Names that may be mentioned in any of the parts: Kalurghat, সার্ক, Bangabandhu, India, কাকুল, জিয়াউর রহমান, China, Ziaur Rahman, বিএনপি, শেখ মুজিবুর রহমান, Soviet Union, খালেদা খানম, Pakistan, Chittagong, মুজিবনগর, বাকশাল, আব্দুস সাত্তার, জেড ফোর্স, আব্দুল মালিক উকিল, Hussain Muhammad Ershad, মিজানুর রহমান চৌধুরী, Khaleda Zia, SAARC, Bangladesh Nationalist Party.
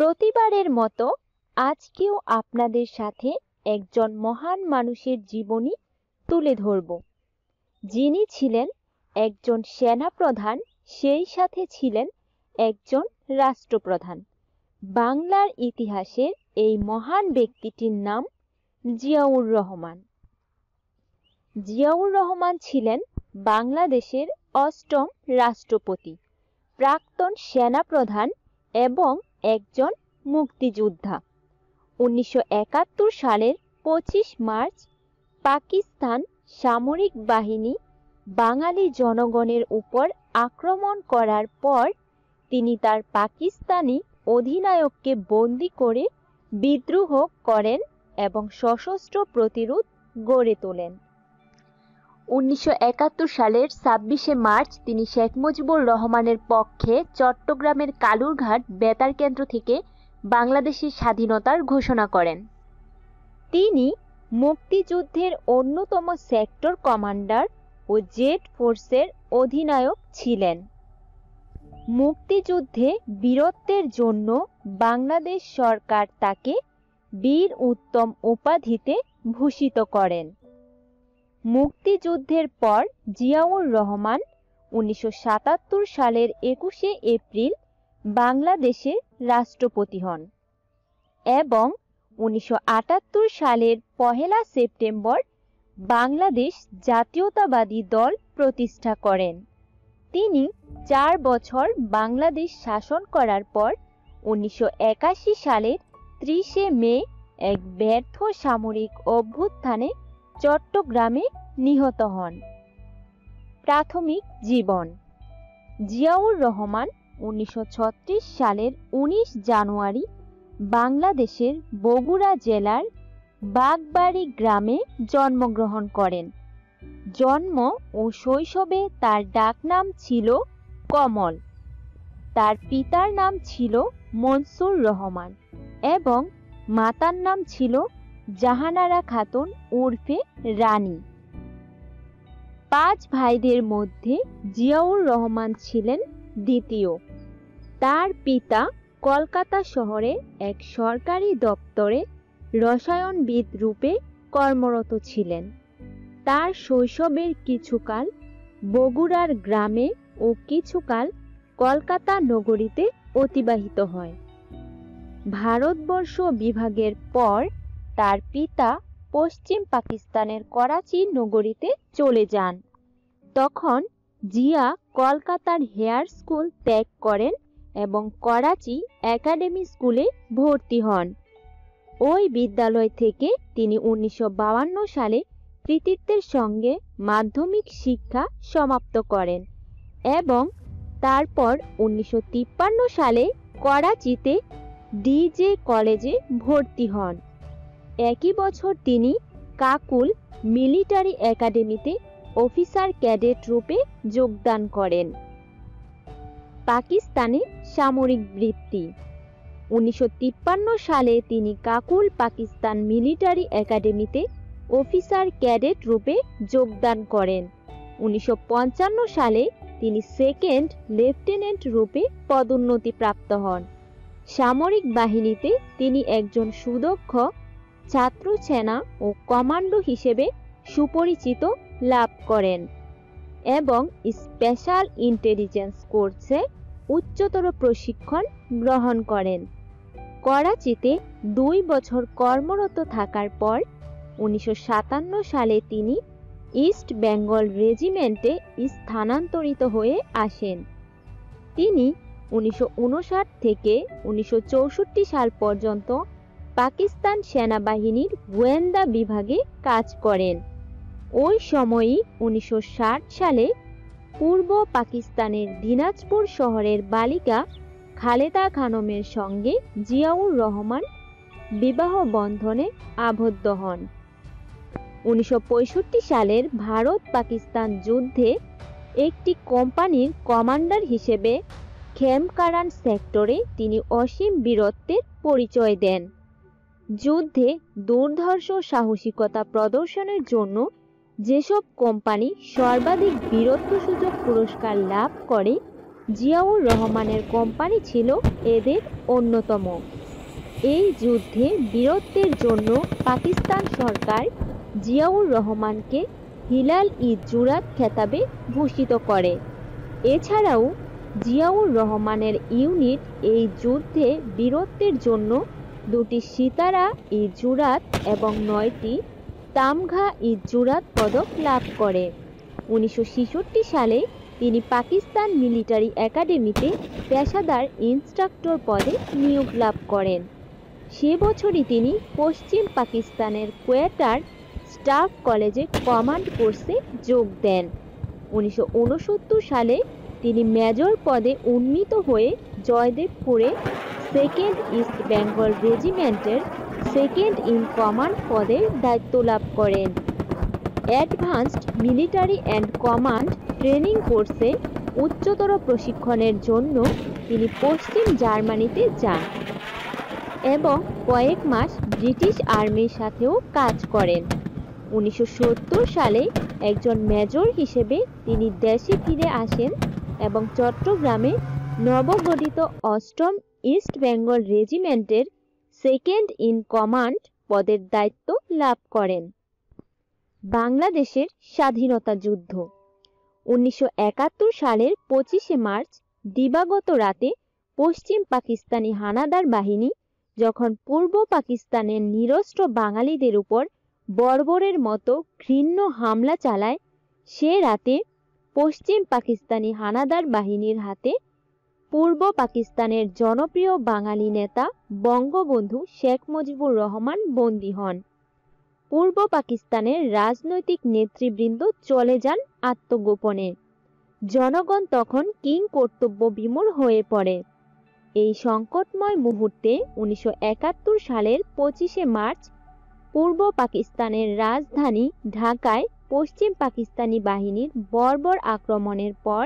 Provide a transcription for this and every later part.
প্রতিবারের মতো আজকেও আপনাদের সাথে একজন মহান মানুষের জীবনী তুলে ধরব, যিনি ছিলেন একজন সেনাপ্রধান, সেই সাথে ছিলেন একজন রাষ্ট্রপ্রধান। বাংলার ইতিহাসের এই মহান ব্যক্তিটির নাম জিয়াউর রহমান। জিয়াউর রহমান ছিলেন বাংলাদেশের অষ্টম রাষ্ট্রপতি, প্রাক্তন সেনাপ্রধান এবং একজন মুক্তিযোদ্ধা। 1971 সালের 25 মার্চ পাকিস্তান সামরিক বাহিনী বাঙালি জনগণের উপর আক্রমণ করার পর তিনি তার পাকিস্তানি অধিনায়ককে বন্দী করে বিদ্রোহ করেন এবং সশস্ত্র প্রতিরোধ গড়ে তোলেন। 1971 সালের 26 মার্চ তিনি শেখ মুজিবুর রহমানের পক্ষে চট্টগ্রামের কালুরঘাট বেতার কেন্দ্র থেকে বাংলাদেশের স্বাধীনতার ঘোষণা করেন। তিনি মুক্তিযুদ্ধের অন্যতম সেক্টর কমান্ডার ও জেড ফোর্সের অধিনায়ক ছিলেন। মুক্তিযুদ্ধে বীরত্বের জন্য বাংলাদেশ সরকার তাকে বীর উত্তম উপাধিতে ভূষিত করেন। মুক্তিযুদ্ধের পর জিয়াউর রহমান 1977 সালের 21শে এপ্রিল বাংলাদেশের রাষ্ট্রপতি হন এবং 1978 সালের 1লা সেপ্টেম্বর বাংলাদেশ জাতীয়তাবাদী দল প্রতিষ্ঠা করেন। তিনি 4 বছর বাংলাদেশ শাসন করার পর 1981 সালের 30শে মে এক ব্যর্থ সামরিক অভ্যুত্থানে চট্টগ্রামে নিহত হন। প্রাথমিক জীবন। জিয়াউর রহমান 1936 সালের 19 জানুয়ারি বাংলাদেশের বগুড়া জেলার বাগবাড়ি গ্রামে জন্মগ্রহণ করেন। জন্ম ও শৈশবে তার ডাকনাম ছিল কমল। তার পিতার নাম ছিল মনসুর রহমান এবং মাতার নাম ছিল জাহানারা খাতুন উর্ফে রানী। 5 ভাইদের মধ্যে জিয়াউর রহমান ছিলেন দ্বিতীয়। তার পিতা কলকাতা শহরে এক সরকারি দপ্তরে রসায়নবিদ রূপে কর্মরত ছিলেন। তার শৈশবের কিছুকাল বগুড়ার গ্রামে ও কিছুকাল কলকাতা নগরীতে অতিবাহিত হয়। ভারতবর্ষ বিভাগের পর তার পিতা পশ্চিম পাকিস্তানের করাচি নগরীতে চলে যান। তখন জিয়া কলকাতার হেয়ার স্কুল ত্যাগ করেন এবং করাচি একাডেমি স্কুলে ভর্তি হন। ওই বিদ্যালয় থেকে তিনি 1952 সালে কৃতিত্বের সঙ্গে মাধ্যমিক শিক্ষা সমাপ্ত করেন এবং তারপর 1953 সালে করাচিতে ডিজে কলেজে ভর্তি হন। একই বছর তিনি কাকুল মিলিটারি একাডেমিতে অফিসার ক্যাডেট রূপে যোগদান করেন। পাকিস্তানে সামরিক বৃত্তি। 1953 সালে তিনি কাকুল পাকিস্তান মিলিটারি একাডেমিতে অফিসার ক্যাডেট রূপে যোগদান করেন। 1955 সালে তিনি সেকেন্ড লেফটেন্যান্ট রূপে পদোন্নতি প্রাপ্ত হন। সামরিক বাহিনীতে তিনি একজন সুদক্ষ ছাত্র সেনা ও কমান্ডো হিসেবে সুপরিচিত লাভ করেন এবং স্পেশাল ইন্টেলিজেন্স কোর্সে উচ্চতর প্রশিক্ষণ গ্রহণ করেন। করাচিতে 2 বছর কর্মরত থাকার পর 1957 সালে তিনি ইস্ট বেঙ্গল রেজিমেন্টে স্থানান্তরিত হয়ে আসেন। তিনি 1959 থেকে 1964 সাল পর্যন্ত পাকিস্তান সেনাবাহিনীর গোয়েন্দা বিভাগে কাজ করেন। ওই সময়ই 1960 সালে পূর্ব পাকিস্তানের দিনাজপুর শহরের বালিকা খালেদা খানমের সঙ্গে জিয়াউর রহমান বিবাহ বন্ধনে আবদ্ধ হন। 1965 সালের ভারত পাকিস্তান যুদ্ধে একটি কোম্পানির কমান্ডার হিসেবে খেমকারান সেক্টরে তিনি অসীম বীরত্বের পরিচয় দেন। যুদ্ধে দুর্ধর্ষ সাহসিকতা প্রদর্শনের জন্য যেসব কোম্পানি সর্বাধিক বীরত্বসূচক পুরস্কার লাভ করে জিয়াউর রহমানের কোম্পানি ছিল এদের অন্যতম। এই যুদ্ধে বীরত্বের জন্য পাকিস্তান সরকার জিয়াউর রহমানকে হিলাল ই জুরাত খেতাবে ভূষিত করে। এছাড়াও জিয়াউর রহমানের ইউনিট এই যুদ্ধে বীরত্বের জন্য 2টি সিতারা ই জুরাত এবং 9টি তামঘা ই জুরাত পদক লাভ করে। 1966 সালে তিনি পাকিস্তান মিলিটারি একাডেমিতে পেশাদার ইনস্ট্রাক্টর পদে নিয়োগ লাভ করেন। সে বছরই তিনি পশ্চিম পাকিস্তানের কোয়েটার স্টাফ কলেজে কমান্ড কোর্সে যোগ দেন। 1969 সালে তিনি মেজর পদে উন্নীত হয়ে জয়দেবপুরে 2nd ইস্ট বেঙ্গল রেজিমেন্টের 2nd ইন কমান্ড পদের দায়িত্ব লাভ করেন। Advanced military and command training কোর্সে উচ্চতর প্রশিক্ষণের জন্য তিনি পশ্চিম জার্মানিতে যান এবং কয়েক মাস ব্রিটিশ আর্মির সাথেও কাজ করেন। 1970 সালে একজন মেজর হিসেবে তিনি দেশে ফিরে আসেন এবং চট্টগ্রামে নবগঠিত 8ম ইস্ট বেঙ্গল রেজিমেন্টের 2nd ইন কমান্ড পদের দায়িত্ব লাভ করেন। বাংলাদেশের স্বাধীনতা যুদ্ধ 1971 সালের 25শে মার্চ দিবাগত রাতে পশ্চিম পাকিস্তানি হানাদার বাহিনী যখন পূর্ব পাকিস্তানের নিরস্ত্র বাঙালিদের উপর বর্বরের মতো ঘৃণ্য হামলা চালায়, সে রাতে পশ্চিম পাকিস্তানি হানাদার বাহিনীর হাতে পূর্ব পাকিস্তানের জনপ্রিয় বাঙালি নেতা বঙ্গবন্ধু শেখ মুজিবুর রহমান বন্দী হন। পূর্ব পাকিস্তানের রাজনৈতিক নেতৃবৃন্দ চলে যান আত্মগোপনে। জনগণ তখন কিং কর্তব্য বিমূঢ় হয়ে পড়ে। এই সংকটময় মুহূর্তে 1971 সালের 25শে মার্চ পূর্ব পাকিস্তানের রাজধানী ঢাকায় পশ্চিম পাকিস্তানি বাহিনীর বর্বর আক্রমণের পর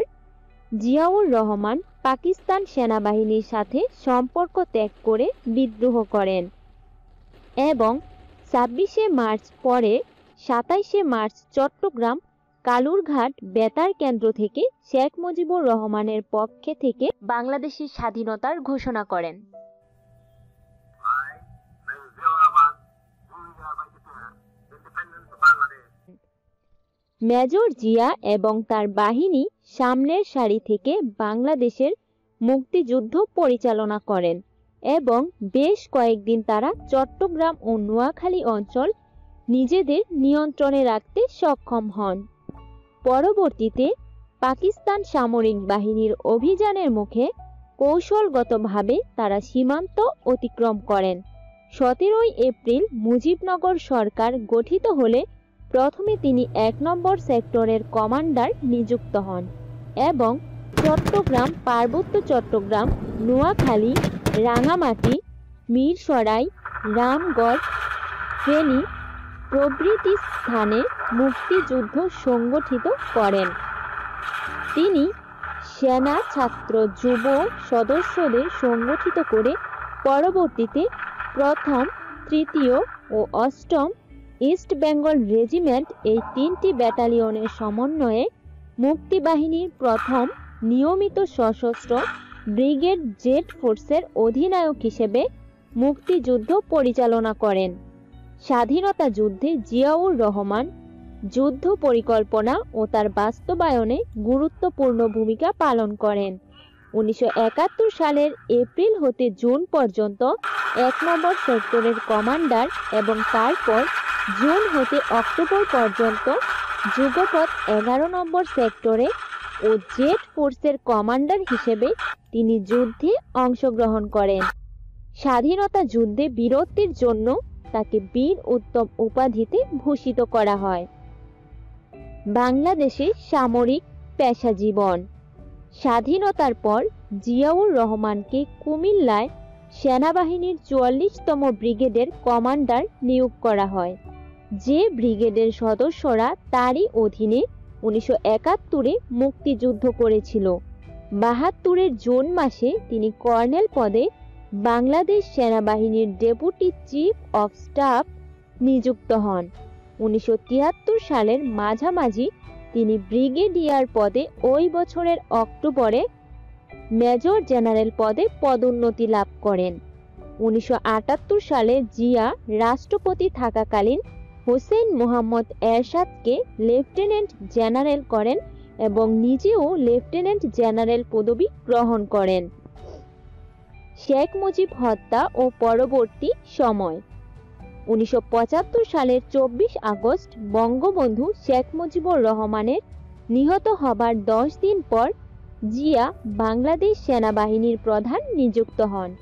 জিয়াউর রহমান পাকিস্তান সেনাবাহিনীর সাথে সম্পর্ক ত্যাগ করে বিদ্রোহ করেন এবং 26শে মার্চ পরে 27শে মার্চ চট্টগ্রাম কালুরঘাট বেতার কেন্দ্র থেকে শেখ মুজিবুর রহমানের পক্ষে থেকে বাংলাদেশের স্বাধীনতার ঘোষণা করেন। মেজর জিয়া এবং তার বাহিনী সামনের সারি থেকে বাংলাদেশের মুক্তিযুদ্ধ পরিচালনা করেন এবং বেশ কয়েকদিন তারা চট্টগ্রাম ও নোয়াখালী অঞ্চল নিজেদের নিয়ন্ত্রণে রাখতে সক্ষম হন। পরবর্তীতে পাকিস্তান সামরিক বাহিনীর অভিযানের মুখে কৌশলগতভাবে তারা সীমান্ত অতিক্রম করেন। 17ই এপ্রিল মুজিবনগর সরকার গঠিত হলে প্রথমে তিনি 1 নম্বর সেক্টরের কমান্ডার নিযুক্ত হন এবং চট্টগ্রাম, পার্বত্য চট্টগ্রাম, নোয়াখালী, রাঙামাটি, মিরসরাই, রামগড়, ফেনী প্রভৃতি স্থানে মুক্তিযুদ্ধ সংগঠিত করেন। তিনি সেনা, ছাত্র, যুব সদস্যদের সংগঠিত করে পরবর্তীতে 1ম, 3য় ও 8ম ইস্ট বেঙ্গল রেজিমেন্ট এই 3টি ব্যাটালিয়নের সমন্বয়ে মুক্তিবাহিনীর 1ম নিয়মিত সশস্ত্র ব্রিগেড জেড ফোর্সের অধিনায়ক হিসেবে মুক্তিযুদ্ধ পরিচালনা করেন। স্বাধীনতা যুদ্ধে জিয়াউর রহমান যুদ্ধ পরিকল্পনা ও তার বাস্তবায়নে গুরুত্বপূর্ণ ভূমিকা পালন করেন। 1971 সালের এপ্রিল হতে জুন পর্যন্ত 1 নম্বর সেক্টরের কমান্ডার এবং তারপর জুন হতে অক্টোবর পর্যন্ত যুগপৎ 11 নম্বর সেক্টরে ও জেড ফোর্সের কমান্ডার হিসেবে তিনি যুদ্ধে অংশগ্রহণ করেন। স্বাধীনতা যুদ্ধে বীরত্বের জন্য তাকে বীর উত্তম উপাধিতে ভূষিত করা হয়। বাংলাদেশের সামরিক পেশা জীবন। স্বাধীনতার পর জিয়াউর রহমানকে কুমিল্লায় সেনাবাহিনীর 44তম ব্রিগেডের কমান্ডার নিয়োগ করা হয়, যে ব্রিগেডের সদস্যরা তারই অধীনে 1971-এ মুক্তিযুদ্ধ করেছিল। 72-এর জুন মাসে তিনি কর্নেল পদে বাংলাদেশ সেনাবাহিনীর ডেপুটি চিফ অফ স্টাফ নিযুক্ত হন। 1973 সালের মাঝামাঝি তিনি ব্রিগেডিয়ার পদে ওই বছরের অক্টোবরে मेजर जेनारेल पदे पदोन्नति लाभ करें। 1978 साले जिया राष्ट्रपति थाकाकालीन हुसैन मुहम्मद एरशाद के लेफ्टिनेंट जेनारेल करें एवं निजेओ लेफ्टिनेंट जेनारेल पदवी ग्रहण करें। शेख मुजिब हत्या और परवर्ती समय 1975 साले 24 आगस्ट बंगबंधु शेख मुजिबुर रहमानेर निहत हबार 10 दिन पर जिया बांग्लादेश सेनाबाहिनीर प्रधान नियुक्त हन।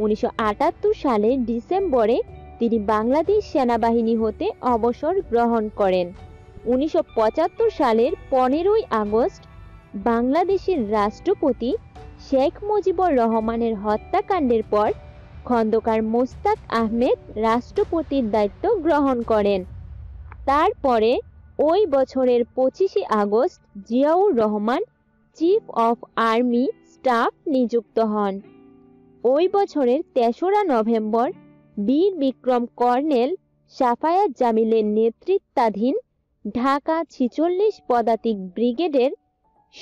1978 साले डिसेम्बरे तिनी बांग्लादेश सेनाबाहिनी होते अवसर ग्रहण करें। 1975 सालेर 15 आगस्ट बांग्लादेशेर राष्ट्रपति शेख मुजिबुर रहमानेर हत्याकांडेर पर खंदकार मोश्ताक आहमेद राष्ट्रपतिर दायित्व ग्रहण करें। तारपरे ओई बछरेर 25 August Ziaur Rahman chief of army staff नियुक्त हन। ओई बछरेर 13 नवेम्बर वीर विक्रम कर्नेल साफायात जामिलेर नेतृत्वाधीन ढाका 46 पदातिक ब्रिगेडेर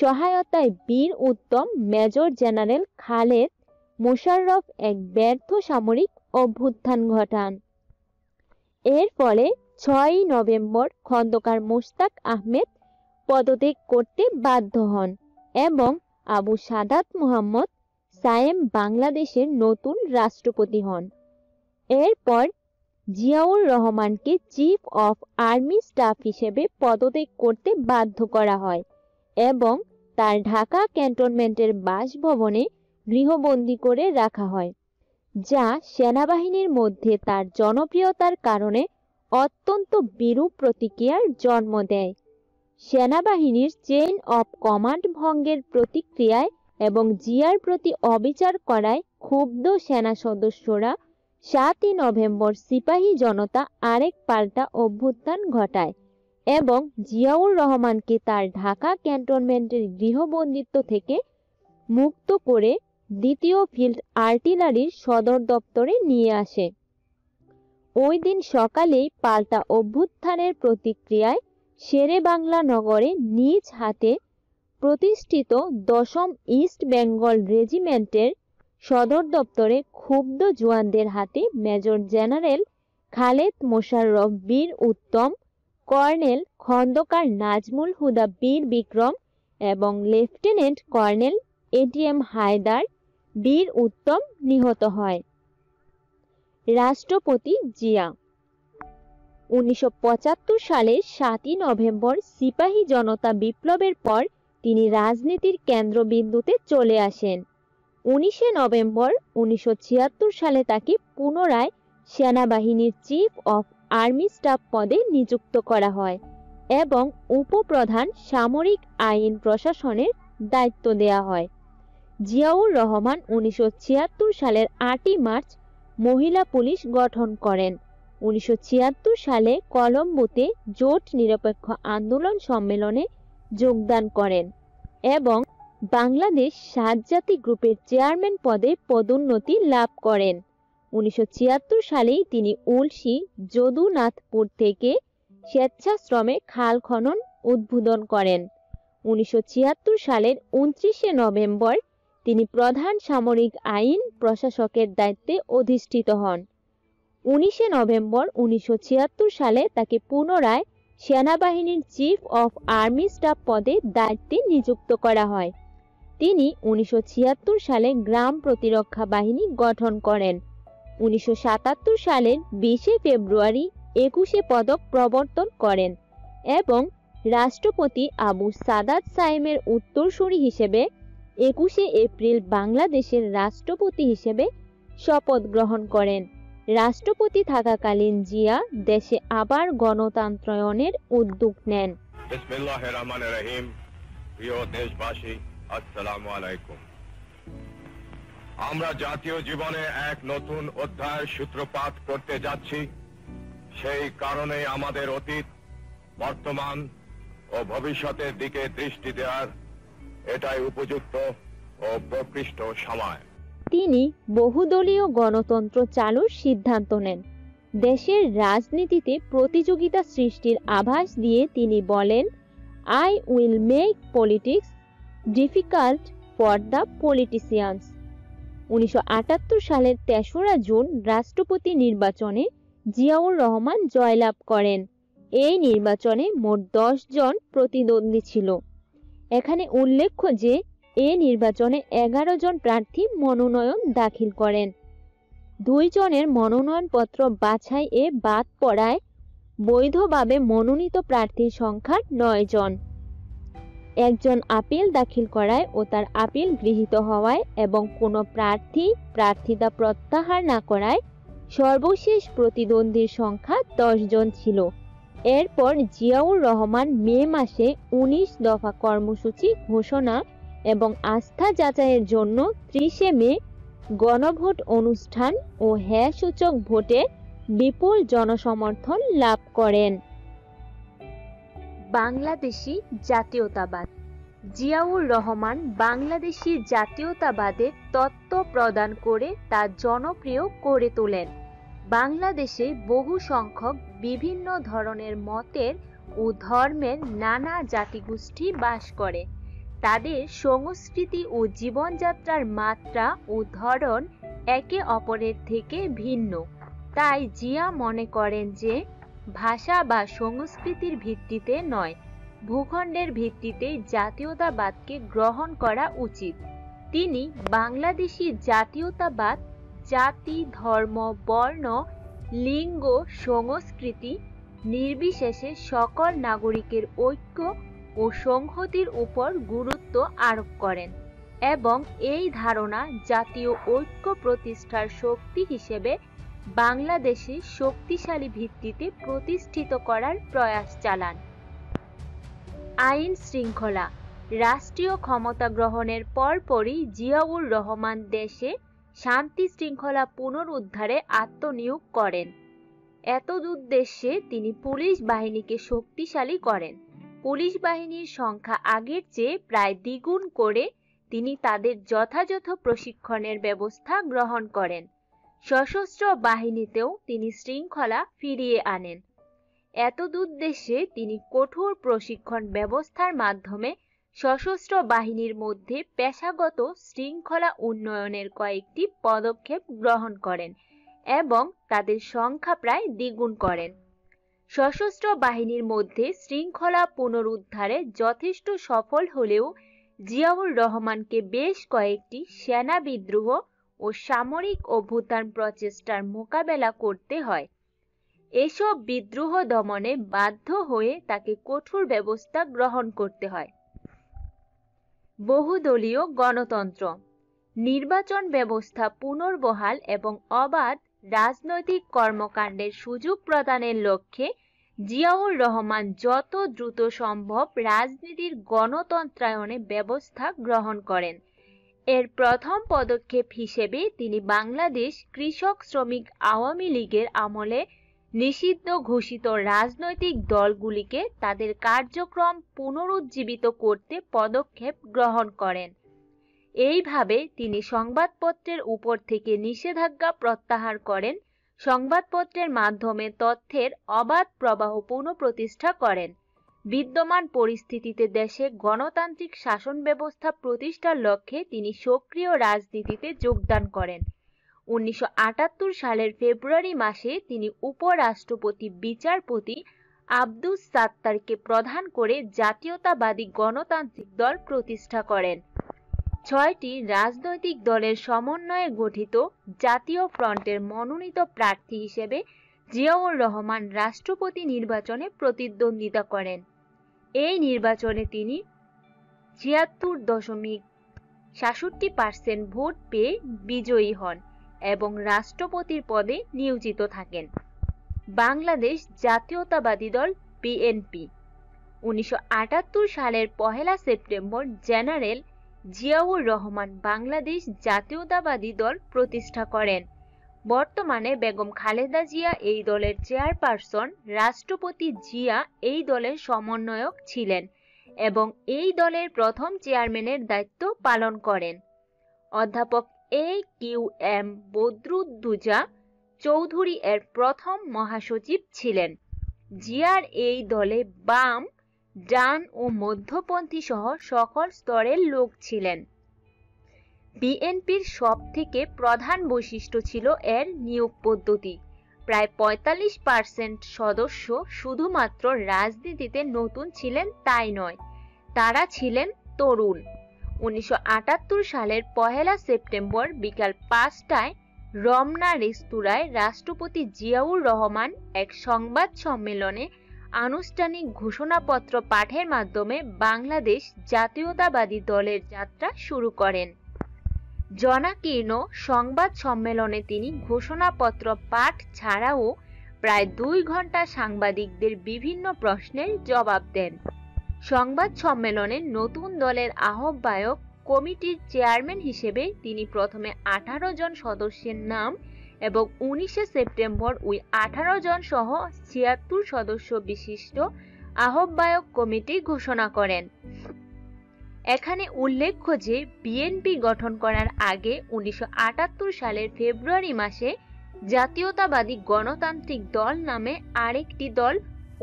सहायताय Bir Uttam major general Khaled Musharraf एक व्यर्थ सामरिक अभ्युत्थान घटान। एर फले 6 नवेम्बर खंदकार मोश्ताक आहमेद पदत्याग करते बाध्य हन एवं आबू सादात मुहम्मद सायेम बांग्लादेशेर नतून राष्ट्रपति हन। एरपर जियाउर रहमान के चीफ अफ आर्मी स्टाफ हिसेबे पदत्याग करते बाध्य करा हय एवं तार ढाका कैंटनमेंटेर बासभवने गृहबंदी करे रखा है, जा सेनाबाहिनीर मध्य तार जनप्रियतार कारणे अत्यंत बिरूप प्रतिक्रियार जन्म देय। सेनाबाहिनीर चेन अफ कमांड भंगेर प्रतिक्रियाय एवं जियार प्रति अविचार कराय क्षुब्ध सेना सदस्यरा 7 नवेम्बर सिपाही जनता आरेक पाल्टा अभ्युत्थान घटाय एवं जियाउर रहमान के तार ढाका कैंटनमेंटेर गृहबंदित्व थेके मुक्त करे द्वितीय फील्ड आर्टिलारिर सदर दफ्तरे निये आसे। ओई दिन सकालेई पाल्टा अभ्युत्थानेर प्रतिक्रियाय शेरे बांगला नगरे निज हाते प्रतिष्ठित 10ম इस्ट बेंगल रेजिमेंटेर सदर दफ्तरे क्षुब्ध जवानदेर हाते major general Khaled Musharraf Bir Uttam, colonel Khandakar Nazmul Huda Bir Bikram एवं lieutenant colonel ATM Haidar Bir Uttam निहत हय। राष्ट्रपति जिया 1975 साले 7 नवेम्बर सिपाही जनता विप्लबेर पर तिनी राजनीतिर केंद्रबिंदुते चले आसेन। 19 नवेम्बर 1976 साले ताके पुनराय सेनाबाहिनीर चीफ अफ आर्मी स्टाफ पदे नियुक्त करा हय एवं उपप्रधान सामरिक आईन प्रशासनेर दायित्व देया हय। जियाउर रहमान 1976 सालेर 8 मार्च महिला पुलिस गठन करें। 1976 साले कलम्बोते जोट निरपेक्ष आंदोलन सम्मेलने योगदान करें एवं बांग्लादेश सातजाति ग्रुपेर चेयरमैन पदे पदोन्नति लाभ करें। 1976 साले तिनी उल्सी जदुनाथपुर थेके स्वेच्छाश्रमे खाल खनन उद्बोधन करें। 1976 सालेर 29 नवेम्बर तिनी प्रधान सामरिक आईन प्रशासकेर दायित्वे अधिष्ठित हन। 19 नवेम्बर 1976 साले ताके पुनराय सेनाबाहिनीर चीफ अफ आर्मी स्टाफ पदे दायित्वे नियुक्त करा हय। तिनी 1976 साले ग्राम प्रतिरक्षा बाहिनी गठन करें। 1977 सालेर 20 फेब्रुआरी 21 पदक प्रवर्तन करें एवं राष्ट्रपति आबू सादात साइमेर उत्तरसूरी हिसेबे 21 एप्रिल बांग्लादेशेर राष्ट्रपति हिसेबे शपथ ग्रहण करें। राष्ट्रपति थाकाकालीन जिया देशे आबार गणतंत्रायनेर उद्योग नेन। बिस्मिल्लाहिर्रहमानिर्रहीम। प्रिय देशवासी अस्सलामु आलैकुम। आमरा जातीय जीवने एक नतून अध्याय सूत्रपात करते जाच्छी, सेई कारणे आमादेर अतीत बर्तमान और भविष्य दिखे दृष्टि देयार और प्रकृष्ट समय। तिनी बहुदलीय गणतंत्र चालुर सिद्धांत नेन। देशेर राजनीतिते प्रतियोगिता सृष्टिर आभास दिए तिनी बोलेन, I will make politics difficult for the politicians 1978 सालेर 13 जून राष्ट्रपति निर्वाचने जियाउर रहमान जयलाभ करें। এই নির্বাচনে মোট 10 জন প্রতিদ্বন্দ্বী ছিল। এখানে উল্লেখ্য যে এই নির্বাচনে 11 জন প্রার্থী মনোনয়ন দাখিল করেন। 2 জনের মনোনয়নপত্র বাছাই এ বাদ পড়ায় বৈধভাবে মনোনীত প্রার্থীর সংখ্যা 9 জন। 1 জন আপিল দাখিল করায় ও তার আপিল গৃহীত হওয়ায় এবং কোনো প্রার্থী প্রার্থিতা প্রত্যাহার না করায় সর্বশেষ প্রতিদ্বন্দ্বীর সংখ্যা 10 জন ছিল। एरपर जियाउर रहमान मे मासे 19 दफा कर्मसूची घोषणा एवं आस्था जाचाइयेर जोन्नो 30 मे गणभोट अनुष्ठान और ह्या सूचक भोटे विपुल जनसमर्थन लाभ करें। बांग्लादेशी जातीयतावाद जियाउर रहमान बांग्लादेशी जातीयतावादे तत्त्व प्रदान करे ता जनप्रिय करे तोलेन। बांग्लादेशे बहु संख्यक विभिन्न धरनेर मतेर ओ धर्मेर नाना जातिगोष्ठी बास करे। तादेर संस्कृति ओ जीवनयात्रार मात्रा ओ धरन एके अपरेर थेके भिन्न। ताई जिया मने करें जे भाषा बा संस्कृतिर भित्तिते नय भूखंडेर भित्तिते जातीयतावादके ग्रहण करा उचित। तिनि बांग्लादेशी जातीयतावाद जाति धर्म बर्ण लिंग संस्कृति निर्विशेषे सकल नागरिकेर ऐक्य ओ संहतिर उपर गुरुत्व आरोप करें एवं एई धारणा जातीय ऐक्य प्रतिष्ठार शक्ति हिसेबे बांग्लादेशे शक्तिशाली भित्तिते प्रतिष्ठित करार प्रयास चालान। आईन श्रृंखला राष्ट्रीय क्षमता ग्रहणेर परपरई जियाउर रहमान देशे शांति श्रृंखला पुनरुद्धारे आत्मनियोग करें। एतदुद्देश्ये तिनी पुलिस बाहिनी के शक्तिशाली करें। पुलिस बाहिनीर संख्या आगेर चेये प्राय द्विगुण करे तिनी तादेर यथायथ प्रशिक्षणेर व्यवस्था ग्रहण करें। सशस्त्र बाहिनीतेओ तिनी श्रृंखला फिरिये आनें। एतदुद्देश्ये तिनी कठोर प्रशिक्षण व्यवस्थार माध्यमे सशस्त्र बाहिनीर मध्य पेशागत श्रृंखला उन्नयनेर कयेकटी पदक्षेप ग्रहण करें एवं तादेर संख्या प्राय द्विगुण करें। सशस्त्र बाहिनीर मध्य श्रृंखला पुनरुद्धारे यथेष्ट सफल हलेओ जियाउर रहमानके बेश कयेकटी सेना विद्रोह ओ सामरिक अभ्युत्थान प्रचेष्टार मोकाबेला करते हय। एसब विद्रोह दमने बाध्य हये ताके कठोर व्यवस्था ग्रहण करते हय। बहुदलीय गणतंत्र निर्वाचन व्यवस्था पुनर्बहाल एवं अबाध राजनैतिक कर्मकांडेर सुयोग प्रदानेर लक्ष्ये जियाउर रहमान যত দ্রুত সম্ভব রাজনীতির গণতন্ত্রায়নে ব্যবস্থা গ্রহণ করেন। এর প্রথম পদক্ষেপ হিসেবে তিনি বাংলাদেশ কৃষক শ্রমিক আওয়ামী লীগের আমলে নিষিদ্ধ ঘোষিত রাজনৈতিক দলগুলিকে তাদের কার্যক্রম পুনরুজ্জীবিত করতে পদক্ষেপ গ্রহণ করেন। এইভাবে তিনি সংবাদপত্রের উপর থেকে নিষেধাজ্ঞা প্রত্যাহার করেন, সংবাদপত্রের মাধ্যমে তথ্যের অবাধ প্রবাহ পুনঃপ্রতিষ্ঠা করেন। বিদ্যমান পরিস্থিতিতে দেশে গণতান্ত্রিক শাসন ব্যবস্থা প্রতিষ্ঠার লক্ষ্যে তিনি সক্রিয় রাজনীতিতে যোগদান করেন। 1978 सालेर फेब्रुआरी मासे तिनी उपराष्ट्रपति विचारपति आब्दुस सत्तार के प्रधान करे जातीयतावादी गणतांत्रिक दल प्रतिष्ठा करें। 6टी राजनैतिक दलेर समन्वये गठित जातीय फ्रंटेर मनोनीत प्रार्थी हिसेबे जियाउर रहमान राष्ट्रपति निर्वाचने प्रतिद्वंद्विता करें। एई निर्वाचने तिनी 76.67% भोट पेये विजयी हन एवं राष्ट्रपतिर पदे नियोजित थाकेन। बांग्लादेश जातीयतावादी दल बीएनपी 1978 सालेर 1 सेप्टेम्बर जेनारेल जियाउर रहमान बांग्लादेश जातीयतावादी दल प्रतिष्ठा करें। बर्तमाने बेगम खालेदा जिया एई दलेर चेयरपार्सन, राष्ट्रपति जिया एई दलेर समन्वयक छिलेन एवं एई दलेर प्रथम चेयरमैनेर दायित्व पालन करें। अध्यापक AQM बदरुद्दुजा चौधुरी एर प्रथम महासचिव छिलेन। जियार एई दले बाम, डान ओ मध्यपंथी सह सकल स्तरेर लोक छिलेन। বিএনপির সবথেকে প্রধান বৈশিষ্ট্য ছিল এর নিয়োগ পদ্ধতি। প্রায় ৪৫% সদস্য শুধুমাত্র রাজনীতিতে নতুন ছিলেন তাই নয়, তারা ছিলেন তরুণ। ১৯৭৮ সালের ১লা সেপ্টেম্বর বিকাল ৫টায় রমনা রেস্তোরাঁয় রাষ্ট্রপতি জিয়াউর রহমান এক সংবাদ সম্মেলনে আনুষ্ঠানিক ঘোষণাপত্র পাঠের মাধ্যমে বাংলাদেশ জাতীয়তাবাদী দলের যাত্রা শুরু করেন। জনাকীর্ণ সংবাদ সম্মেলনে তিনি ঘোষণাপত্র পাঠ ছাড়াও প্রায় ২ ঘন্টা সাংবাদিকদের বিভিন্ন প্রশ্নের জবাব দেন। সংবাদ সম্মেলনে নতুন দলের আহ্বায়ক কমিটির চেয়ারম্যান হিসেবে তিনি প্রথমে ১৮ জন সদস্যের নাম এবং ১৯শে সেপ্টেম্বর ওই ১৮ জন সহ ৭৬ সদস্য বিশিষ্ট আহ্বায়ক কমিটি ঘোষণা করেন। এখানে উল্লেখ্য যে বিএনপি গঠন করার আগে ১৯৭৮ সালের ফেব্রুয়ারি মাসে জাতীয়তাবাদী গণতান্ত্রিক দল নামে আরেকটি দল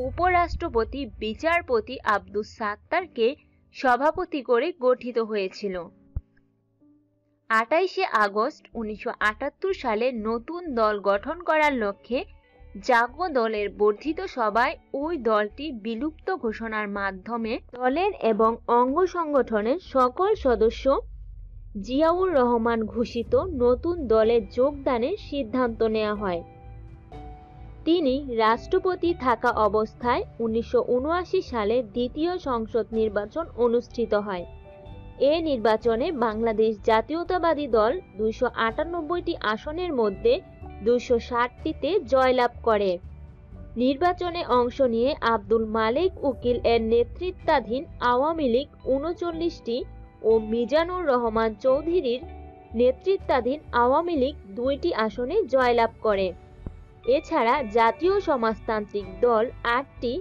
উপরাষ্ট্রপতি বিচারপতি আব্দুস সাত্তারকে সভাপতি করে গঠিত হয়েছিল। ২৮শে আগস্ট ১৯৭৮ সালে নতুন দল গঠন করার লক্ষ্যে জাগো দলের বর্ধিত সভায় ওই দলটি বিলুপ্ত ঘোষণার মাধ্যমে দলের এবং অঙ্গ সংগঠনের সকল সদস্য জিয়াউর রহমান ঘোষিত নতুন দলে যোগদানের সিদ্ধান্ত নেওয়া হয়। তিনি রাষ্ট্রপতি থাকা অবস্থায় ১৯৭৯ সালে দ্বিতীয় সংসদ নির্বাচন অনুষ্ঠিত হয়। এ নির্বাচনে বাংলাদেশ জাতীয়তাবাদী দল ২৯৮টি আসনের মধ্যে ২৬০টিতে জয়লাভ করে। নির্বাচনে অংশ নিয়ে আব্দুল মালিক উকিল এর নেতৃত্বাধীন আওয়ামী লীগ ৩৯টি ও মিজানুর রহমান চৌধুরীর নেতৃত্বাধীন আওয়ামী লীগ ২টি আসনে জয়লাভ করে। এছাড়া জাতীয় সমাজতান্ত্রিক দল ৮টি,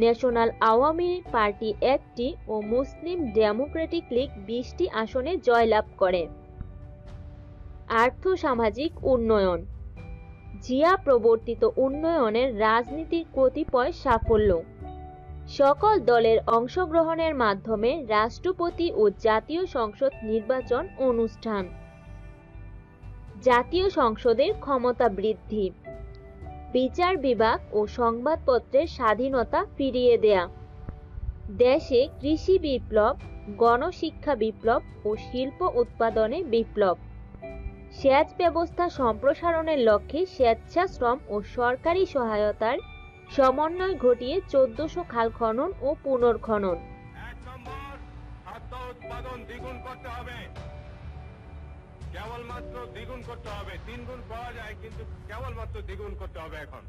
ন্যাশনাল আওয়ামী পার্টি ১টি ও মুসলিম ডেমোক্রেটিক লীগ ২০টি আসনে জয়লাভ করে। আর্থসামাজিক উন্নয়ন। জিয়া প্রবর্তিত উন্নয়নের রাজনীতির কতিপয় সাফল্য। সকল দলের অংশগ্রহণের মাধ্যমে রাষ্ট্রপতি ও জাতীয় সংসদ নির্বাচন অনুষ্ঠান। জাতীয় সংসদের ক্ষমতা বৃদ্ধি, বিচার বিভাগ ও সংবাদপত্রের স্বাধীনতা ফিরিয়ে দেয়া, দেশে কৃষি বিপ্লব, গণশিক্ষা বিপ্লব ও শিল্প উৎপাদনে বিপ্লব, সেচ ব্যবস্থা সম্প্রসারণের লক্ষ্যে স্বেচ্ছাশ্রম ও সরকারি সহায়তার সমন্বয় ঘটিয়ে ১৪০০ খাল খনন ও পুনর্খনন। কেবলমাত্র দ্বিগুণ করতে হবে, ৩ গুণ পাওয়া যায় কিন্তু কেবলমাত্র দ্বিগুণ করতে হবে। এখন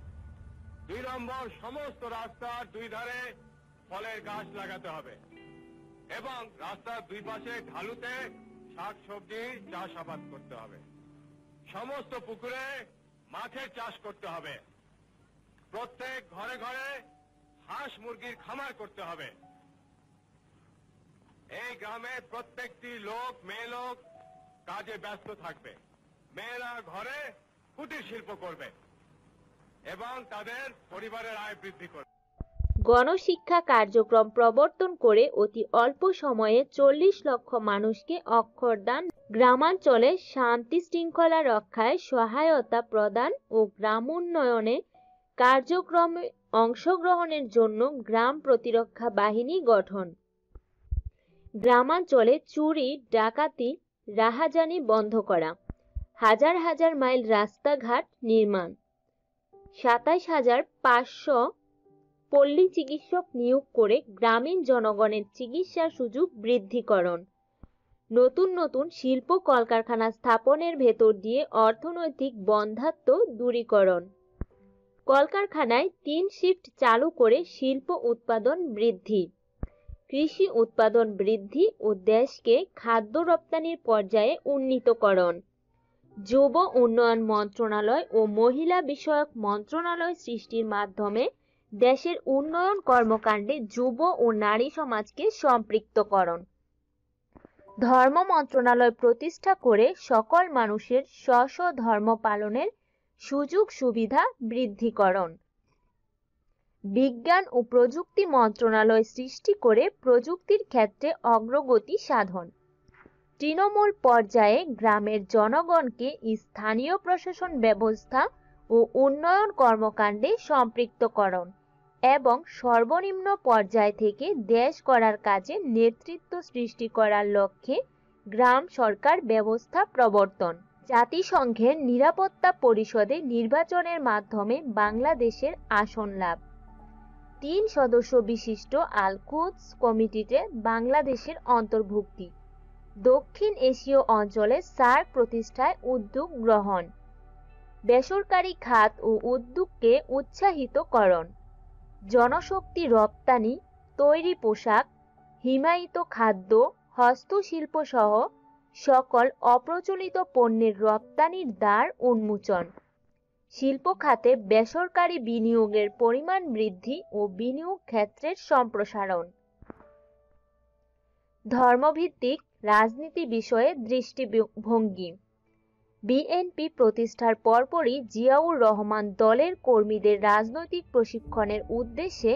২ নম্বর, সমস্ত রাস্তার 2 ধারে ফলের গাছ লাগাতে হবে এবং রাস্তার 2 পাশে ঢালুতে শাকসবজি চাষাবাদ করতে হবে। সমস্ত পুকুরে মাছের চাষ করতে হবে। প্রত্যেক ঘরে ঘরে হাঁস মুরগির খামার করতে হবে। এই গ্রামে প্রত্যেকটি লোক, মেয়ে লোক কাজে ব্যস্ত থাকবে। মেয়েরা ঘরে কুটির শিল্প করবে এবং তাদের পরিবারের আয় বৃদ্ধি করবে। গণশিক্ষা কার্যক্রম প্রবর্তন করে অতি অল্প সময়ে ৪০ লক্ষ মানুষকে অক্ষরদান, গ্রামাঞ্চলে শান্তি শৃঙ্খলা রক্ষায় সহায়তা প্রদান ও গ্রাম উন্নয়নে কার্যক্রমে অংশগ্রহণের জন্য গ্রাম প্রতিরক্ষা বাহিনী গঠন। গ্রামাঞ্চলে চুরি, ডাকাতি, রাহাজানি বন্ধ করা, হাজার হাজার মাইল রাস্তাঘাট নির্মাণ, ২৭,৫০০ পল্লী চিকিৎসক নিয়োগ করে গ্রামীণ জনগণের চিকিৎসার সুযোগ বৃদ্ধিকরণ, নতুন নতুন শিল্প কলকারখানা স্থাপনের ভেতর দিয়ে অর্থনৈতিক বন্ধ্যাত্ব দূরীকরণ, কলকারখানায় 3 শিফট চালু করে শিল্প উৎপাদন বৃদ্ধি, কৃষি উৎপাদন বৃদ্ধি ও দেশকে খাদ্য রপ্তানির পর্যায়ে উন্নীতকরণ, যুব উন্নয়ন মন্ত্রণালয় ও মহিলা বিষয়ক মন্ত্রণালয় সৃষ্টির মাধ্যমে দেশের উন্নয়ন কর্মকাণ্ডে যুব ও নারী সমাজকে সম্পৃক্তকরণ, ধর্ম মন্ত্রণালয় প্রতিষ্ঠা করে সকল মানুষের স্ব-স্ব ধর্ম পালনের সুযোগ সুবিধা বৃদ্ধিকরণ, বিজ্ঞান ও প্রযুক্তি মন্ত্রণালয় সৃষ্টি করে প্রযুক্তির ক্ষেত্রে অগ্রগতি সাধন, তৃণমূল পর্যায়ে গ্রামের জনগণকে স্থানীয় প্রশাসন ব্যবস্থা ও উন্নয়ন কর্মকাণ্ডে সম্পৃক্তকরণ এবং সর্বনিম্ন পর্যায় থেকে দেশ গড়ার কাজে নেতৃত্ব সৃষ্টি করার লক্ষ্যে গ্রাম সরকার ব্যবস্থা প্রবর্তন। জাতিসংঘের নিরাপত্তা পরিষদে নির্বাচনের মাধ্যমে বাংলাদেশের আসন লাভ। 3 সদস্য বিশিষ্ট আল কুদস কমিটিতে বাংলাদেশের অন্তর্ভুক্তি। দক্ষিণ এশীয় অঞ্চলে সার্ক প্রতিষ্ঠায় উদ্যোগ গ্রহণ। বেসরকারি খাত ও উদ্যোগকে উৎসাহিতকরণ। জনশক্তি রপ্তানি, তৈরি পোশাক, হিমায়িত খাদ্য, হস্তশিল্প সহ সকল অপ্রচলিত পণ্যের রপ্তানির দ্বার উন্মোচন। শিল্প খাতে বেসরকারি বিনিয়োগের পরিমাণ বৃদ্ধি ও বিনিয়োগ ক্ষেত্রের সম্প্রসারণ। ধর্মভিত্তিক রাজনীতি বিষয়ে দৃষ্টিভঙ্গি। বিএনপি প্রতিষ্ঠার পরপরই জিয়াউর রহমান দলের কর্মীদের রাজনৈতিক প্রশিক্ষণের উদ্দেশ্যে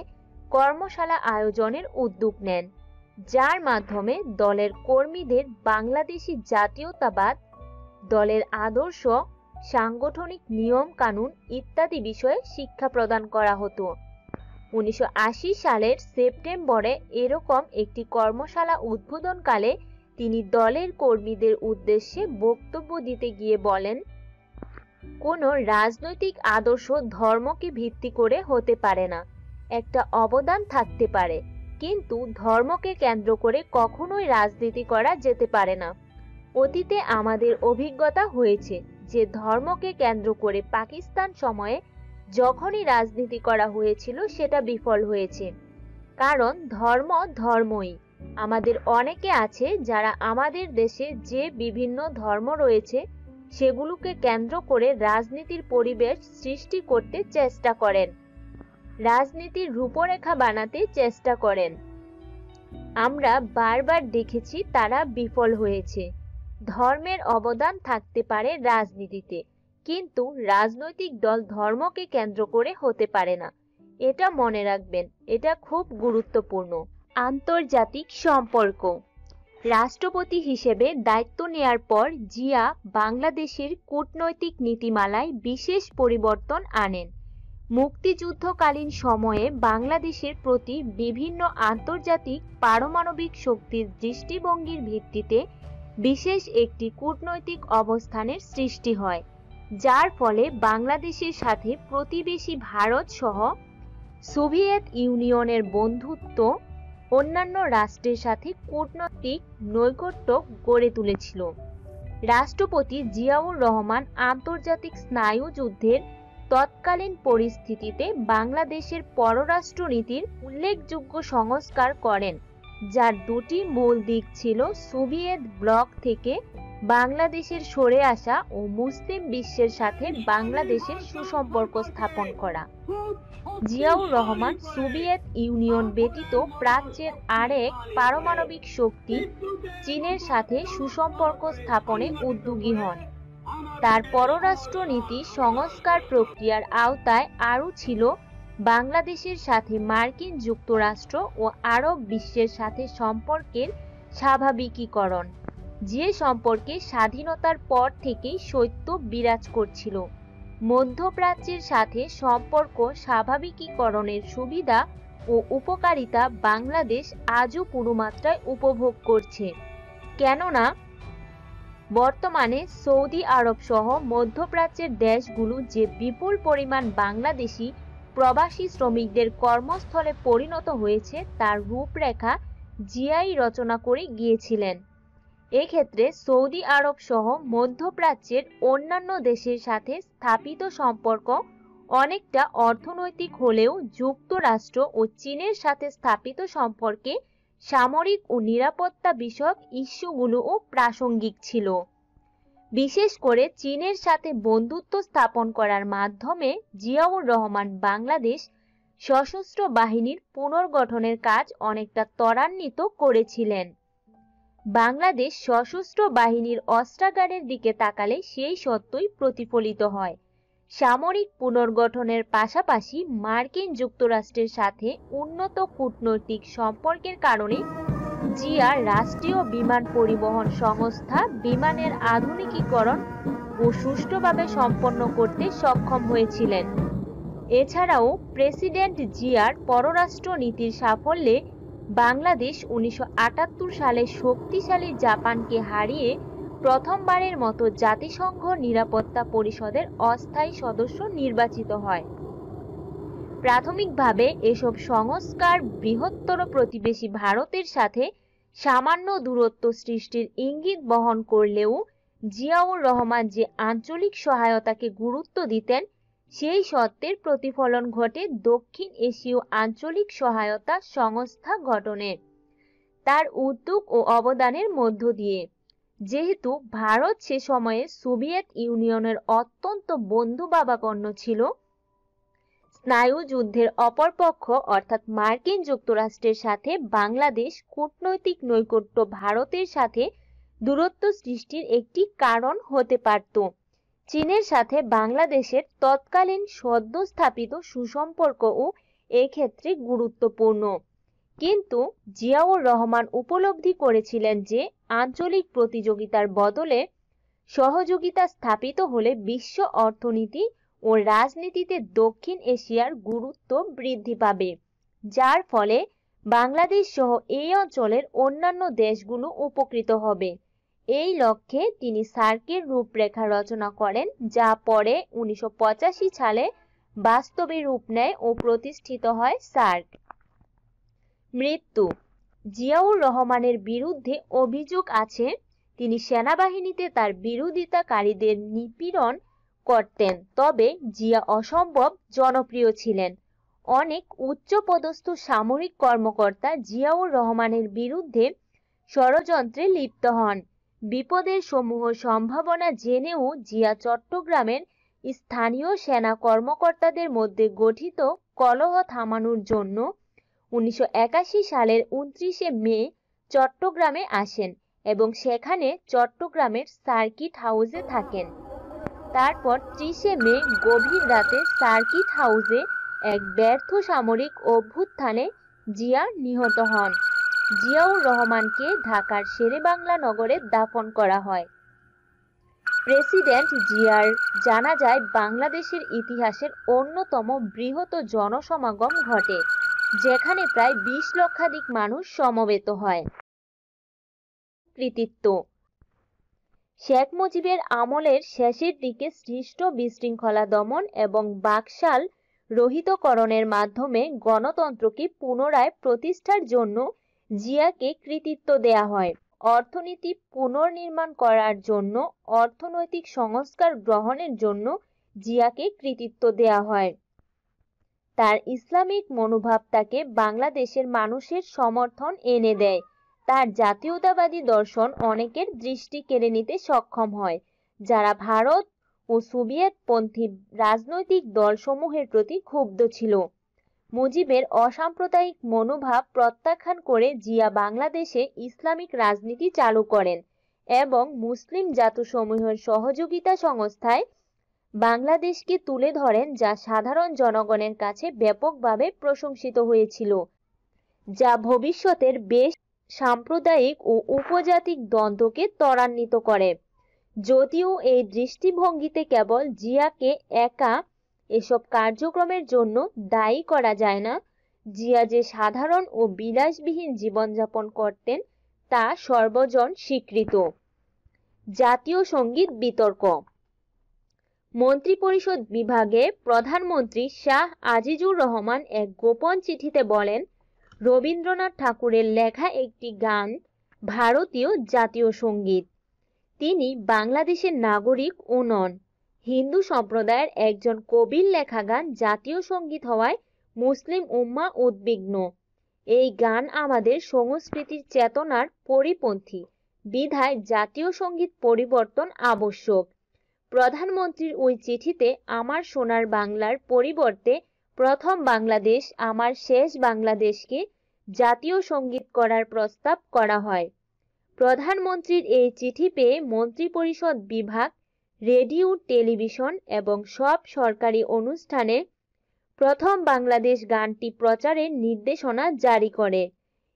কর্মশালা আয়োজনের উদ্যোগ নেন, যার মাধ্যমে দলের কর্মীদের বাংলাদেশি জাতীয়তাবাদ, দলের আদর্শ, সাংগঠনিক নিয়ম কানুন ইত্যাদি বিষয়ে শিক্ষা প্রদান করা হতো। 1980 সালের সেপ্টেম্বরে এরকম একটি কর্মশালা উদ্বোধনকালে তিনি দলের কর্মীদের উদ্দেশ্যে বক্তব্য দিতে গিয়ে বলেন, কোনো রাজনৈতিক আদর্শ ধর্মকে ভিত্তি করে হতে পারে না। একটা অবদান থাকতে পারে, কিন্তু ধর্মকে কেন্দ্র করে কখনোই রাজনীতি করা যেতে পারে না। অতীতে আমাদের অভিজ্ঞতা হয়েছে যে ধর্মকে কেন্দ্র করে পাকিস্তান সময়ে যখনই রাজনীতি করা হয়েছিল সেটা বিফল হয়েছে, কারণ ধর্ম ধর্মই। আমাদের অনেকে আছে যারা আমাদের দেশে যে বিভিন্ন ধর্ম রয়েছে সেগুলোকে কেন্দ্র করে রাজনীতির পরিবেশ সৃষ্টি করতে চেষ্টা করেন, রাজনীতির রূপরেখা বানাতে চেষ্টা করেন। আমরা বারবার দেখেছি তারা বিফল হয়েছে। ধর্মের অবদান থাকতে পারে রাজনীতিতে, কিন্তু রাজনৈতিক দল ধর্মকে কেন্দ্র করে হতে পারে না। এটা মনে রাখবেন, এটা খুব গুরুত্বপূর্ণ। আন্তর্জাতিক সম্পর্ক। রাষ্ট্রপতি হিসেবে দায়িত্ব নেয়ার পর জিয়া বাংলাদেশের কূটনৈতিক নীতিমালায় বিশেষ পরিবর্তন আনেন। মুক্তিযুদ্ধকালীন সময়ে বাংলাদেশের প্রতি বিভিন্ন আন্তর্জাতিক পারমাণবিক শক্তির দৃষ্টিভঙ্গির ভিত্তিতে বিশেষ একটি কূটনৈতিক অবস্থানের সৃষ্টি হয়, যার ফলে বাংলাদেশের সাথে প্রতিবেশী ভারত সহ সোভিয়েত ইউনিয়নের বন্ধুত্ব অন্যান্য রাষ্ট্রের সাথে কূটনৈতিক নৈকট্য গড়ে তুলেছিল। রাষ্ট্রপতি জিয়াউর রহমান আন্তর্জাতিক স্নায়ু যুদ্ধের তৎকালীন পরিস্থিতিতে বাংলাদেশের পররাষ্ট্রনীতির উল্লেখযোগ্য সংস্কার করেন, যার দুটি মূল দিক ছিল সোভিয়েত ব্লক থেকে বাংলাদেশের সরে আসা ও মুসলিম বিশ্বের সাথে বাংলাদেশের সুসম্পর্ক স্থাপন করা। জিয়াউর রহমান সোভিয়েত ইউনিয়ন ব্যতীত প্রাচ্যের আরেক পারমাণবিক শক্তি চীনের সাথে সুসম্পর্ক স্থাপনে উদ্যোগী হন। তার পররাষ্ট্রনীতি সংস্কার প্রক্রিয়ার আওতায় আরও ছিল বাংলাদেশের সাথে মার্কিন যুক্তরাষ্ট্র ও আরব বিশ্বের সাথে সম্পর্কের স্বাভাবিকীকরণ, যে সম্পর্কে স্বাধীনতার পর থেকেই শৈত্য বিরাজ করছিল। মধ্যপ্রাচ্যের সাথে সম্পর্ক স্বাভাবিকীকরণের সুবিধা ও উপকারিতা বাংলাদেশ আজও পুরোমাত্রায় উপভোগ করছে, কেননা বর্তমানে সৌদি আরব সহ মধ্যপ্রাচ্যের দেশগুলো যে বিপুল পরিমাণ বাংলাদেশি প্রবাসী শ্রমিকদের কর্মস্থলে পরিণত হয়েছে তার রূপরেখা জিয়াই রচনা করে গিয়েছিলেন। এক্ষেত্রে সৌদি আরব সহ মধ্যপ্রাচ্যের অন্যান্য দেশের সাথে স্থাপিত সম্পর্ক অনেকটা অর্থনৈতিক হলেও যুক্তরাষ্ট্র ও চীনের সাথে স্থাপিত সম্পর্কে সামরিক ও নিরাপত্তা বিষয়ক ইস্যুগুলোও প্রাসঙ্গিক ছিল। বিশেষ করে চীনের সাথে বন্ধুত্ব স্থাপন করার মাধ্যমে জিয়াউর রহমান বাংলাদেশ সশস্ত্র বাহিনীর পুনর্গঠনের কাজ অনেকটা ত্বরান্বিত করেছিলেন। বাংলাদেশ সশস্ত্র বাহিনীর অস্ত্রাগারের দিকে তাকালে সেই সত্যই প্রতিফলিত হয়। সামরিক পুনর্গঠনের পাশাপাশি মার্কিন যুক্তরাষ্ট্রের সাথে উন্নত কূটনৈতিক সম্পর্কের কারণে जिया राष्ट्रीय विमान परिवहन संस्था विमानेर आधुनिकीकरण ओ सुष्ठुभावे सम्पन्न करते सक्षम हयेछिलेन। एछाड़ाओ प्रेसिडेंट जियार परराष्ट्र नीतिर साफल्ये बांग्लादेश 1978 साले शक्तिशाली जापान के हारिए प्रथमबारेर मतो जातिसंघ निरापत्ता परिषदेर अस्थायी सदस्य निर्वाचित हय। प्राथमिकभावे एसब संस्कार बृहत्तर प्रतिबेशी भारतेर साथे सामान्य दूरत्व सृष्टिर इंगित बहन करलेओ जियाउर रहमान जे आंचलिक सहायताके गुरुत्व दितेन सेई सत्येर प्रतिफलन घटे दक्षिण एशीय आंचलिक सहायता संस्था गठने तार उद्योग ओ अवदानेर मध्य दिये। जेहेतु भारत से समय सोभियत यूनियनेर अत्यंत बंधुभावापन्न छिल, स्नायु युद्धेर अपरपक्ष अर्थात मार्किन युक्तराष्ट्रेर साथे बांग्लादेश कूटनैतिक नैकट्य भारतेर साथे दूरत्व सृष्टिर एकटी कारण होते पारत। चीनेर साथे बांग्लादेशेर तत्कालीन सद्य स्थापित सुसम्पर्कओ एई क्षेत्रे गुरुत्वपूर्ण। किन्तु जियाउर रहमान उपलब्धि करेछिलेन जे आंचलिक प्रतियोगितार बदले सहयोगिता स्थापित होले विश्व अर्थनीति और राजनीतिते दक्षिण एशियार गुरुत्व बृद्धि पाबे, जार फले बांग्लादेश सह एई अंचलेर अन्यान्य देशगुलो उपकृत होबे। एई लक्ष्ये तिनि सार्केर रूपरेखा रचना करेन जा परे 1985 साले बास्तबे रूप नेय ओ प्रतिष्ठित हय सार्क। मृत्यु। जियाउर रहमानेर बिरुद्धे अभियोग आछे तिनि सेनाबाहिनीते तार बिरोधिताकारीदेर निपीड़न करतेन, तबे जिया असम्भव जनप्रिय छिलेन। अनेक उच्चपदस्थ सामरिक कर्मकर्ता जियाउर रहमानेर बिरुद्धे षड़यंत्रे लिप्त हन। विपदेर समूह सम्भावना जेनेओ जिया चट्टग्रामेर स्थानीय सेना कर्मकर्तादेर मध्य गठित कलह थामानोर जन्य 1981 सालेर 29 मे चट्टग्रामे आसेन एबं सेखाने चट्टग्रामेर सार्किट हाउसे थाकेन। तारपर 30 मे गभीर राते सार्किट हाउसे एक व्यर्थ सामरिक अभ्युत्थाने जिया निहत हन। जियाउर रहमानके ढाकार शेरेबांगला नगरे दाफन करा हय। प्रेसिडेंट जियार जानाजाय बांग्लादेशेर इतिहासेर अन्यतम बृहत जनसमागम घटे যেখানে প্রায় 20 লক্ষাধিক মানুষ সমবেত হয়। কৃতিত্ব। শেখ মুজিবের আমলের শেষের দিকে সৃষ্ট বিশৃঙ্খলা দমন এবং বাকশাল রহিতকরণের মাধ্যমে গণতন্ত্রকে পুনরায় প্রতিষ্ঠার জন্য জিয়াকে কৃতিত্ব দেয়া হয়। অর্থনীতি পুনর্নির্মাণ করার জন্য অর্থনৈতিক সংস্কার গ্রহণের জন্য জিয়াকে কৃতিত্ব দেয়া হয়। तार इस्लामिक मनोभाव ताके बांग्लादेशेर मानुषेर समर्थन एने देय। तार जातीयतावादी दर्शन अनेकेर दृष्टि केड़े निते सक्षम हय जारा भारत ओ सोभियतपंथी राजनैतिक दलसमूहेर प्रति क्षुब्ध छिलो। मुजिबेर असाम्प्रदायिक मनोभाव प्रत्याख्यान करे जिया बांग्लादेशे इस्लामिक राजनीति चालू करेन एबं मुस्लिम जातिसमूहेर सहयोगिता संस्थाय बांग्लादेश के तुले धरें जा साधारण जनगणेर काछे व्यापकभावे प्रशंसित हयेछिल, जा भविष्यतेर बेश साम्प्रदायिक ओ उपजातिक द्वंद्वके त्वरान्वित करे। यदिओ एई दृष्टिभंगीते केवल जियाके एका एसब कार्यक्रमेर जन्य दायी करा जाय ना। जिया जे साधारण ओ बिलासबिहीन जीवनयापन करतेन ता सर्वजन स्वीकृत। जातीय संगीत बितर्क। मंत्रिपरिषद विभागे प्रधानमंत्री शाह আজিজুর রহমান एक गोपन चिठीते बोलेन, रवींद्रनाथ ठाकुरेर लेखा एकटी गान भारतीय जातीय संगीत। तिनि बांग्लादेशेर नागरिक ओ नन। हिंदू सम्प्रदायेर एकजन कबिर लेखा गान जातीय संगीत हवाय मुस्लिम उम्मा उद्विग्न। एई गान आमादेर संस्कृतिर चेतनार परिपंथी विधाय जातीय संगीत परिवर्तन आवश्यक। प्रधानमंत्रीर ओई चिठीते आमार सोनार बांगलार परिवर्ते प्रथम बांग्लादेश आमार शेष बांग्लादेशके जातीय संगीत करार प्रस्ताव करा हय। प्रधानमंत्रीर एई चिठी पेये मंत्रिपरिषद विभाग रेडियो टेलिभिशन एबं सब सरकारी अनुष्ठाने प्रथम बांग्लादेश गानटी प्रचारेर निर्देशना जारी करे।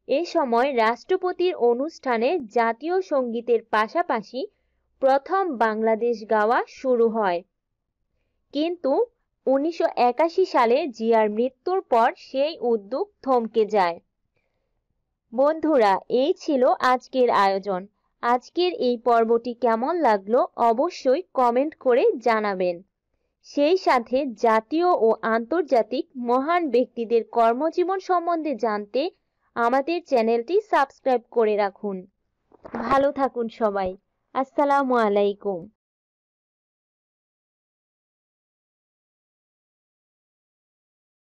ए समय राष्ट्रपतिर अनुष्ठाने जातीय संगीतेर पाशापाशी प्रथम बांग्लादेश गावा शुरू हय। किन्तु 1981 साले जियार मृत्युर पर सेई उद्योग थमके जाय। बंधुरा एई छिलो आजकेर आयोजन। आजकेर एई पर्वटी केमन लागलो अवश्यई कमेंट करे जानाबेन। सेई साथे जातीय ओ आंतर्जातिक महान व्यक्तिदेर कर्मजीवन सम्बन्धे जानते आमादेर चैनलटी सबस्क्राइब करे राखुन। भालो थाकुन सबाई। आसलामु आलाइकुम।